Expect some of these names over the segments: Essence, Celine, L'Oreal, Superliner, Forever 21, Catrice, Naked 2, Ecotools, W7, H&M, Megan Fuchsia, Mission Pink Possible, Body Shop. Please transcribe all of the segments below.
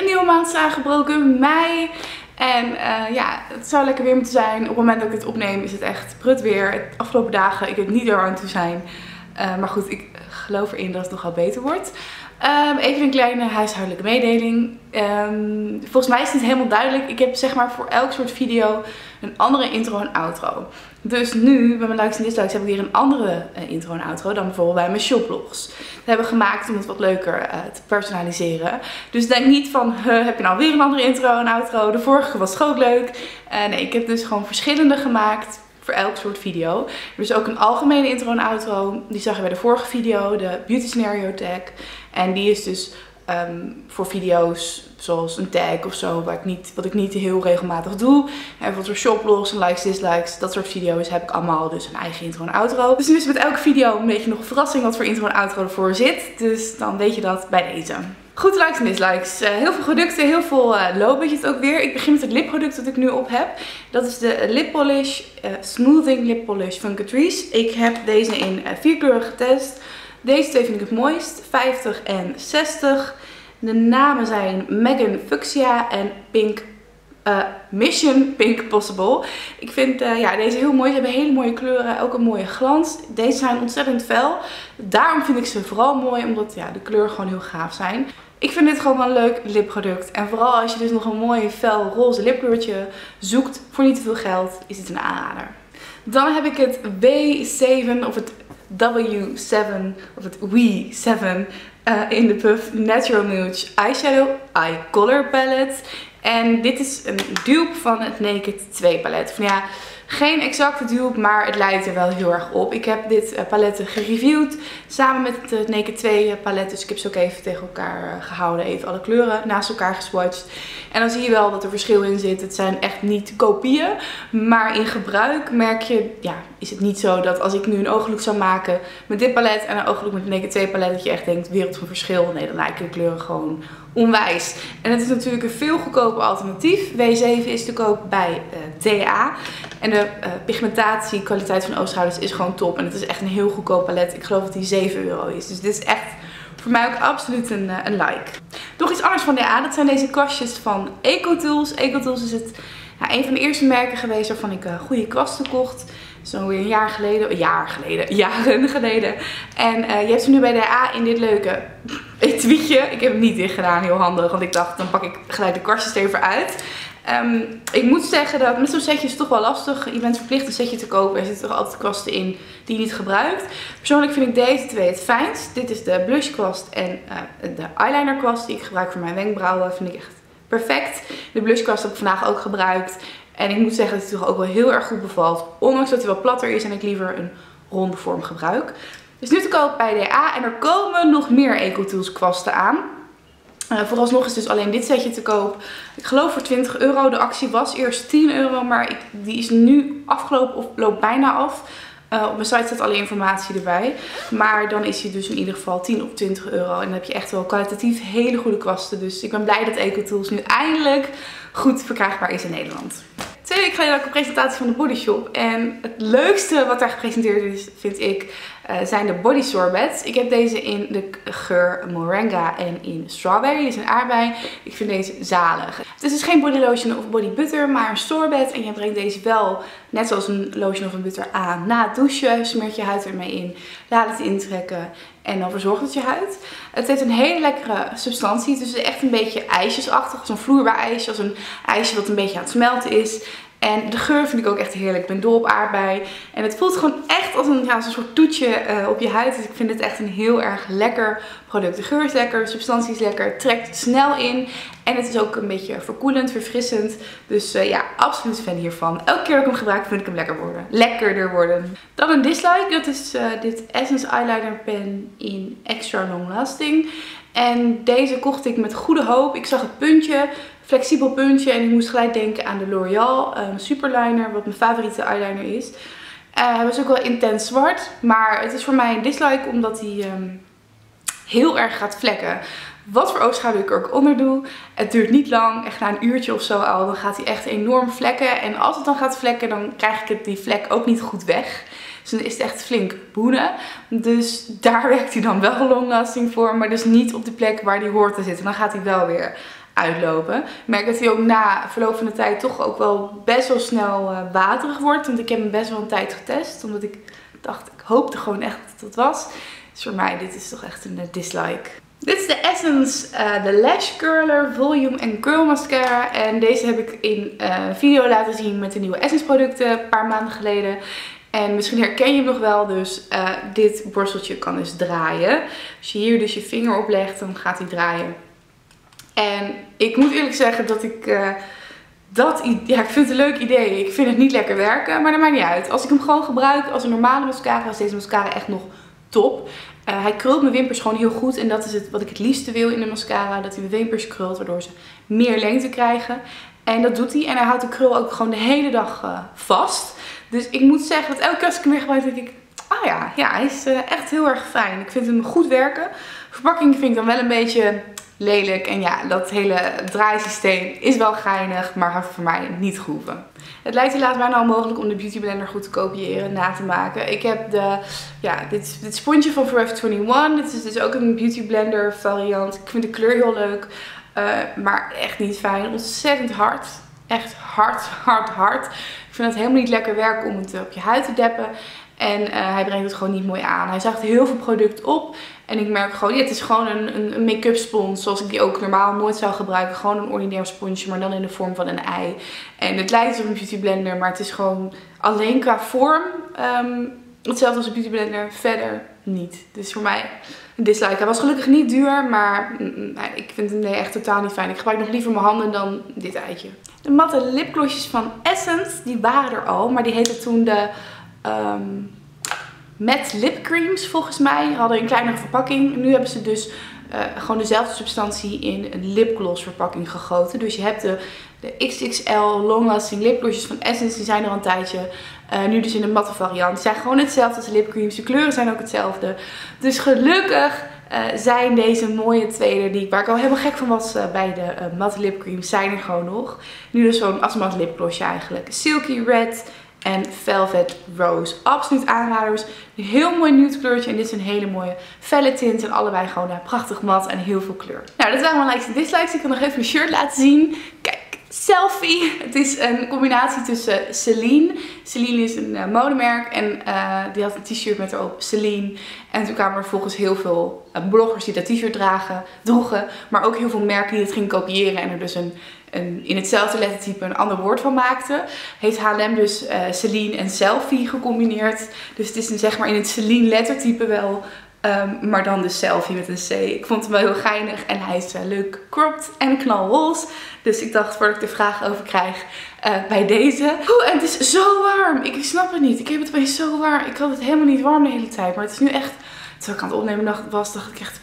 een nieuwe maand is aangebroken, mei. En ja, het zou lekker weer moeten zijn. Op het moment dat ik het opneem is het echt prut weer. De afgelopen dagen, ik weet niet waar aan toe zijn. Maar goed, ik geloof erin dat het nogal beter wordt. Even een kleine huishoudelijke mededeling. Volgens mij is het helemaal duidelijk. Ik heb zeg maar voor elk soort video een andere intro en outro. Dus nu, bij mijn likes en dislikes, heb ik weer een andere intro en outro dan bijvoorbeeld bij mijn shoplogs. Dat hebben we gemaakt om het wat leuker te personaliseren. Dus denk niet van, heb je nou weer een andere intro en outro? De vorige was toch ook leuk. Nee, ik heb dus gewoon verschillende gemaakt. Voor elk soort video. Er is ook een algemene intro en outro. Die zag je bij de vorige video. De beauty scenario tag. En die is dus voor video's zoals een tag of zo. Wat ik niet heel regelmatig doe. En bijvoorbeeld voor shoplogs en likes, dislikes. Dat soort video's heb ik allemaal dus een eigen intro en outro. Dus nu is met elke video een beetje nog een verrassing wat voor intro en outro ervoor zit. Dus dan weet je dat bij deze. Goed, likes en dislikes. Heel veel producten, heel veel low budget ook weer. Ik begin met het lipproduct dat ik nu op heb. Dat is de lip polish, smoothing lip polish van Catrice. Ik heb deze in 4 kleuren getest. Deze twee vind ik het mooist, 50 en 60. De namen zijn Megan Fuchsia en Pink, Mission Pink Possible. Ik vind ja, deze heel mooi. Ze hebben hele mooie kleuren, ook een mooie glans. Deze zijn ontzettend fel. Daarom vind ik ze vooral mooi, omdat ja, de kleuren gewoon heel gaaf zijn. Ik vind dit gewoon wel een leuk lipproduct. En vooral als je dus nog een mooi fel roze lipkleurtje zoekt voor niet te veel geld, is dit een aanrader. Dan heb ik het W7 of het W7 of het W7 in de Puff Natural Nude Eyeshadow Eye Color Palette. En dit is een dupe van het Naked 2 palet. Van ja, geen exacte dupe, maar het lijkt er wel heel erg op. Ik heb dit palet gereviewd samen met het Naked 2 palet. Dus ik heb ze ook even tegen elkaar gehouden. Even alle kleuren naast elkaar geswatcht. En dan zie je wel dat er verschil in zit. Het zijn echt niet kopieën. Maar in gebruik merk je, ja, is het niet zo dat als ik nu een ooglook zou maken met dit palet en een ooglook met het Naked 2 palet, dat je echt denkt, wereld van verschil. Nee, dan lijken de kleuren gewoon onwijs. En het is natuurlijk een veel goedkoper alternatief. W7 is te koop bij TA. En de pigmentatie, kwaliteit van oogschouders is gewoon top. En het is echt een heel goedkoop palet. Ik geloof dat die €7 is. Dus dit is echt voor mij ook absoluut een like. Nog iets anders van TA. Dat zijn deze kwastjes van Ecotools. Ecotools is het, ja, een van de eerste merken geweest waarvan ik goede kwasten kocht. Zo weer jaren geleden. En je hebt ze nu bij TA in dit leuke etuietje. Ik heb hem niet dicht gedaan, heel handig. Want ik dacht, dan pak ik gelijk de kwastjes even uit. Ik moet zeggen dat met zo'n setje is het toch wel lastig. Je bent verplicht een setje te kopen. Er zitten toch altijd kwasten in die je niet gebruikt. Persoonlijk vind ik deze twee het fijnst. Dit is de blush kwast en de eyeliner kwast die ik gebruik voor mijn wenkbrauwen. Vind ik echt perfect. De blush kwast heb ik vandaag ook gebruikt. En ik moet zeggen dat het toch ook wel heel erg goed bevalt. Ondanks dat hij wel platter is en ik liever een ronde vorm gebruik. Dus nu te koop bij TA. En er komen nog meer Ecotools kwasten aan. Vooralsnog is dus alleen dit setje te koop. Ik geloof voor €20. De actie was eerst €10, maar die is nu afgelopen of loopt bijna af. Op mijn site staat alle informatie erbij. Maar dan is hij dus in ieder geval €10 of €20. En dan heb je echt wel kwalitatief hele goede kwasten. Dus ik ben blij dat Ecotools nu eindelijk goed verkrijgbaar is in Nederland. 2 weken geleden had ik een presentatie van de Body Shop. En het leukste wat daar gepresenteerd is, vind ik, zijn de body sorbets. Ik heb deze in de geur moringa en in strawberry. Dit is een aardbei. Ik vind deze zalig. Het is dus geen body lotion of body butter, maar een sorbet. En je brengt deze wel, net zoals een lotion of een butter, aan na het douchen. Smeert je huid ermee in, laat het intrekken en dan verzorgt het je huid. Het heeft een hele lekkere substantie. Het is echt een beetje ijsjesachtig, als een vloeibaar ijsje, als een ijsje wat een beetje aan het smelten is. En de geur vind ik ook echt heerlijk. Ik ben dol op aardbei. En het voelt gewoon echt als een, ja, als een soort toetje op je huid. Dus ik vind het echt een heel erg lekker product. De geur is lekker, de substantie is lekker, het trekt snel in. En het is ook een beetje verkoelend, verfrissend. Dus ja, absoluut fan hiervan. Elke keer dat ik hem gebruik vind ik hem lekker worden. Lekkerder worden. Dan een dislike. Dat is dit Essence eyeliner pen in extra long lasting. En deze kocht ik met goede hoop. Ik zag het puntje. Flexibel puntje en ik moest gelijk denken aan de L'Oreal Superliner, wat mijn favoriete eyeliner is. Hij was ook wel intens zwart, maar het is voor mij een dislike omdat hij heel erg gaat vlekken. Wat voor oogschaduw ik er ook onder doe, het duurt niet lang, echt na een uurtje of zo al, dan gaat hij echt enorm vlekken. En als het dan gaat vlekken, dan krijg ik die vlek ook niet goed weg. Dus dan is het echt flink boenen. Dus daar werkt hij dan wel long lasting voor, maar dus niet op de plek waar die hoort te zitten. Dan gaat hij wel weer uitlopen. Ik merk dat hij ook na verloop van de tijd toch ook wel best wel snel waterig wordt. Want ik heb hem best wel een tijd getest. Omdat ik dacht, ik hoopte gewoon echt dat het was. Dus voor mij, dit is toch echt een dislike. Dit is de Essence, de Lash Curler, Volume en Curl Mascara. En deze heb ik in video laten zien met de nieuwe Essence producten een paar maanden geleden. En misschien herken je hem nog wel, dus dit borsteltje kan dus draaien. Als je hier dus je vinger op legt, dan gaat hij draaien. En ik moet eerlijk zeggen dat ik... ik vind het een leuk idee. Ik vind het niet lekker werken, maar dat maakt niet uit. Als ik hem gewoon gebruik als een normale mascara, is deze mascara echt nog top. Hij krult mijn wimpers gewoon heel goed. En dat is wat ik het liefste wil in de mascara. Dat hij mijn wimpers krult, waardoor ze meer lengte krijgen. En dat doet hij. En hij houdt de krul ook gewoon de hele dag vast. Dus ik moet zeggen dat elke keer als ik hem weer gebruik, denk ik... Ah ja, hij is echt heel erg fijn. Ik vind hem goed werken. Verpakking vind ik dan wel een beetje... lelijk. En ja, dat hele draaisysteem is wel geinig, maar heeft voor mij niet gehoeven. Het lijkt helaas bijna onmogelijk om de Beauty Blender goed te kopiëren, na te maken. Ik heb dit sponsje van Forever 21. Dit is dus ook een Beauty Blender variant. Ik vind de kleur heel leuk, maar echt niet fijn. Ontzettend hard. Echt hard, hard, hard. Ik vind het helemaal niet lekker werk om het op je huid te deppen. En hij brengt het gewoon niet mooi aan. Hij zaagt heel veel product op. En ik merk gewoon, ja, het is gewoon een make-up spons. Zoals ik die ook normaal nooit zou gebruiken. Gewoon een ordinair sponsje, maar dan in de vorm van een ei. En het lijkt op een Beauty Blender. Maar het is gewoon alleen qua vorm hetzelfde als een Beauty Blender. Verder niet. Dus voor mij een dislike. Hij was gelukkig niet duur, maar ik vind hem echt totaal niet fijn. Ik gebruik nog liever mijn handen dan dit eitje. De matte lipglossjes van Essence, die waren er al. Maar die heette toen de... met lipcreams volgens mij. Hadden een kleinere verpakking. Nu hebben ze dus gewoon dezelfde substantie in een lipgloss verpakking gegoten. Dus je hebt de XXL Long Lasting lipglossjes van Essence. Die zijn er al een tijdje. Nu dus in de matte variant. Ze zijn gewoon hetzelfde als de lipcreams. De kleuren zijn ook hetzelfde. Dus gelukkig zijn deze mooie tweede, waar ik al helemaal gek van was bij de matte lipcreams, zijn er gewoon nog. Nu dus zo'n asmat lipglossje eigenlijk. Silky Red. En Velvet Rose. Absoluut aanraders. Een heel mooi nude kleurtje. En dit is een hele mooie felle tint. En allebei gewoon prachtig mat en heel veel kleur. Nou, dat waren mijn likes en dislikes. Ik kan nog even mijn shirt laten zien. Kijk, selfie. Het is een combinatie tussen Celine. Celine is een modemerk. En die had een t-shirt met erop Celine. En toen kwamen er volgens heel veel bloggers die dat t-shirt droegen. Maar ook heel veel merken die het gingen kopiëren. En er dus in hetzelfde lettertype een ander woord van maakte. Heeft H&M dus Celine en selfie gecombineerd. Dus het is een, zeg maar, in het Celine lettertype wel. Maar dan dus selfie met een C. Ik vond hem wel heel geinig. En hij is leuk cropped en knalroze. Dus ik dacht, voordat ik er vragen over krijg, bij deze. Oeh, en het is zo warm. Ik snap het niet. Ik heb het bij zo warm. Ik had het helemaal niet warm de hele tijd. Maar het is nu echt... Terwijl ik aan het opnemen was, dacht ik echt...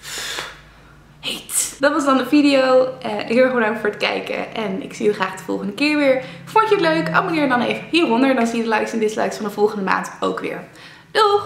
Dat was dan de video. Heel erg bedankt voor het kijken. En ik zie jullie graag de volgende keer weer. Vond je het leuk? Abonneer dan even hieronder. Dan zie je de likes en dislikes van de volgende maand ook weer. Doeg!